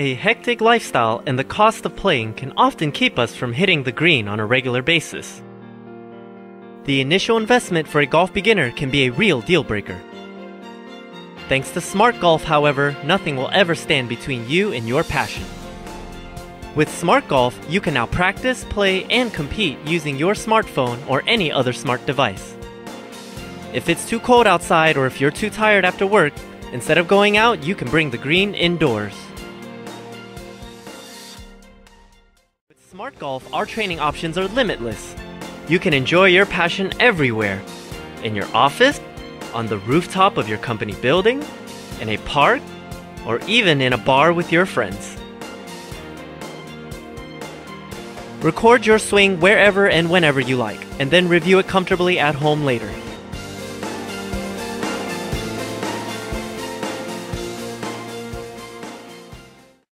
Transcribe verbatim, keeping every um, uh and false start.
A hectic lifestyle and the cost of playing can often keep us from hitting the green on a regular basis. The initial investment for a golf beginner can be a real deal-breaker. Thanks to Smart Golf, however, nothing will ever stand between you and your passion. With Smart Golf, you can now practice, play, and compete using your smartphone or any other smart device. If it's too cold outside or if you're too tired after work, instead of going out, you can bring the green indoors. With Smart Golf, our training options are limitless. You can enjoy your passion everywhere. In your office, on the rooftop of your company building, in a park, or even in a bar with your friends. Record your swing wherever and whenever you like, and then review it comfortably at home later.